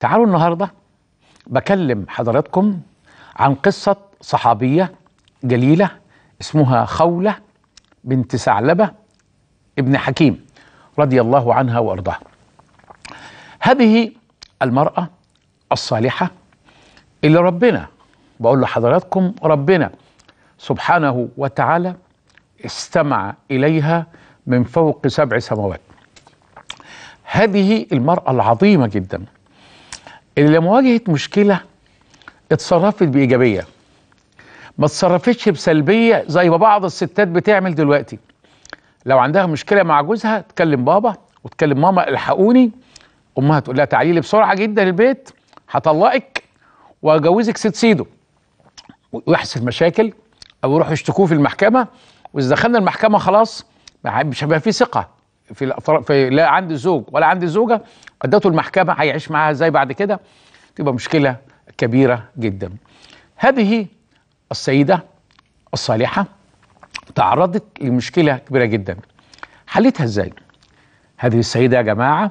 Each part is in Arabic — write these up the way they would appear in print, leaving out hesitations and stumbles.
تعالوا النهاردة بكلم حضراتكم عن قصة صحابية جليلة اسمها خولة بنت ثعلبة ابن حكيم رضي الله عنها وأرضاها. هذه المرأة الصالحة اللي ربنا بقول لحضراتكم ربنا سبحانه وتعالى استمع إليها من فوق 7 سماوات. هذه المرأة العظيمة جدا اللي لما واجهت مشكلة اتصرفت بإيجابية، ما اتصرفتش بسلبية زي ما بعض الستات بتعمل دلوقتي. لو عندها مشكلة مع جوزها تكلم بابا وتكلم ماما الحقوني، أمها تقول لها تعالي لي بسرعة جدا البيت هطلقك وأجوزك ست سيده، ويحصل مشاكل أو يروحوا يشتكوه في المحكمة، وإذا دخلنا المحكمة خلاص مش هيبقى في ثقة في لا عند الزوج ولا عند الزوجة. ادته المحكمة هيعيش معاها ازاي بعد كده؟ تبقى مشكلة كبيرة جدا. هذه السيدة الصالحة تعرضت لمشكلة كبيرة جدا، حلتها ازاي؟ هذه السيدة يا جماعة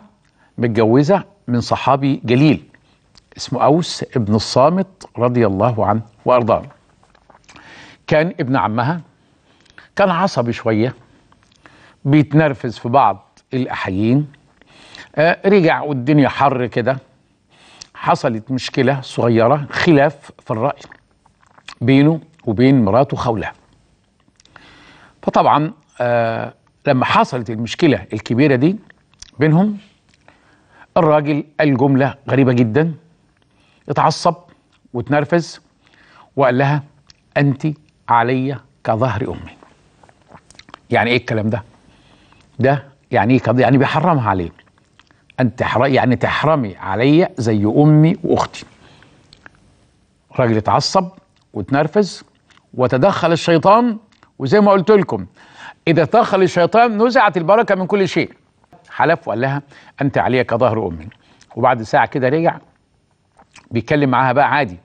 متجوزة من صحابي جليل اسمه اوس ابن الصامت رضي الله عنه وارضاه. كان ابن عمها كان عصبي شوية، بيتنرفز في بعض الأحيين. رجع والدنيا حر كده، حصلت مشكلة صغيرة، خلاف في الرأي بينه وبين مراته خولة. فطبعا لما حصلت المشكلة الكبيرة دي بينهم، الراجل قال جملة غريبة جدا، اتعصب واتنرفز وقال لها أنت علي كظهر أمي. يعني إيه الكلام ده؟ يعني ايه قضيه؟ يعني بيحرمها عليه، انت يعني تحرمي عليا زي امي واختي. الراجل اتعصب واتنرفز وتدخل الشيطان، وزي ما قلت لكم اذا تدخل الشيطان نزعت البركه من كل شيء. حلف وقال لها انت عليا كظهر امي. وبعد ساعه كده رجع بيتكلم معاها بقى عادي،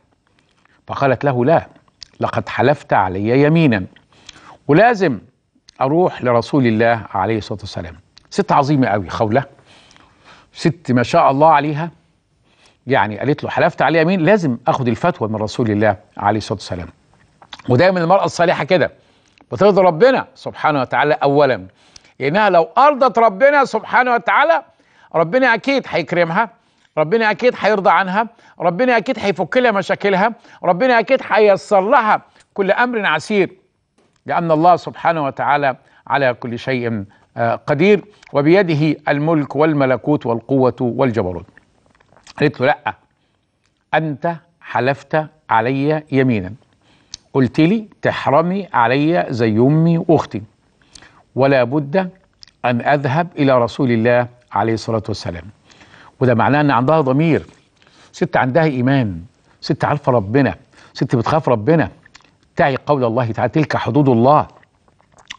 فقالت له لا، لقد حلفت عليا يمينا ولازم أروح لرسول الله عليه الصلاة والسلام. ست عظيمة قوي خولة، ست ما شاء الله عليها، يعني قالت له حلفت عليها مين، لازم أخد الفتوى من رسول الله عليه الصلاة والسلام. ودايما المرأة الصالحة كده بترضى ربنا سبحانه وتعالى أولا، لأنها لو أرضت ربنا سبحانه وتعالى ربنا أكيد هيكرمها، ربنا أكيد هيرضى عنها، ربنا أكيد هيفك لها مشاكلها، ربنا أكيد هييسر لها كل أمر عسير، لأن الله سبحانه وتعالى على كل شيء قدير وبيده الملك والملكوت والقوة والجبروت. قالت له لأ، أنت حلفت علي يمينا، قلت لي تحرمي علي زي أمي وأختي، ولا بد أن أذهب إلى رسول الله عليه الصلاة والسلام. وده معناه أن عندها ضمير، ست عندها إيمان، ست عارفة ربنا، ست بتخاف ربنا، تعي قول الله تعالى تلك حدود الله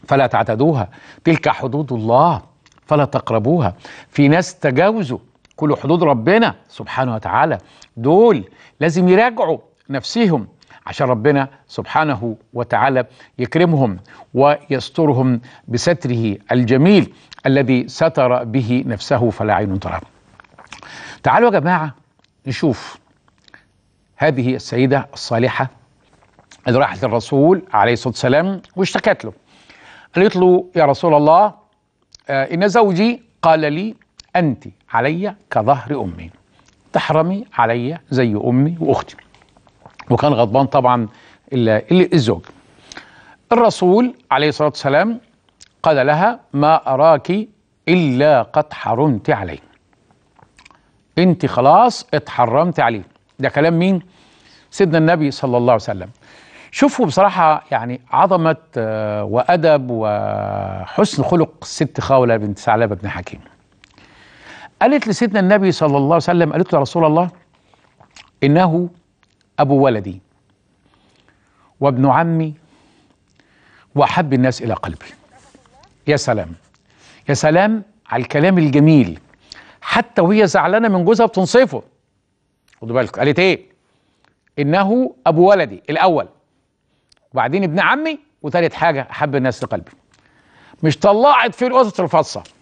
فلا تعتدوها، تلك حدود الله فلا تقربوها. في ناس تجاوزوا كل حدود ربنا سبحانه وتعالى، دول لازم يراجعوا نفسهم عشان ربنا سبحانه وتعالى يكرمهم ويسترهم بستره الجميل الذي ستر به نفسه فلا عين تراه. تعالوا يا جماعة نشوف هذه السيدة الصالحة اللي راحت للرسول عليه الصلاة والسلام واشتكت له. قالت له يا رسول الله إن زوجي قال لي أنت علي كظهر أمي، تحرمي علي زي أمي وأختي. وكان غضبان طبعا الزوج. الرسول عليه الصلاة والسلام قال لها ما أراك إلا قد حرمت عليه، أنت خلاص اتحرمت عليه. ده كلام مين؟ سيدنا النبي صلى الله عليه وسلم. شوفوا بصراحة يعني عظمة وأدب وحسن خلق الست خولة بنت ثعلبة بن حكيم. قالت لسيدنا النبي صلى الله عليه وسلم، قالت له يا رسول الله إنه أبو ولدي وابن عمي وأحب الناس إلى قلبي. يا سلام يا سلام على الكلام الجميل، حتى وهي زعلانة من جوزها بتنصفه. خدوا بالكم قالت إيه؟ إنه أبو ولدي الأول، وبعدين ابن عمي، وثالث حاجة أحب الناس لقلبي. مش طلعت في القطط الفصة.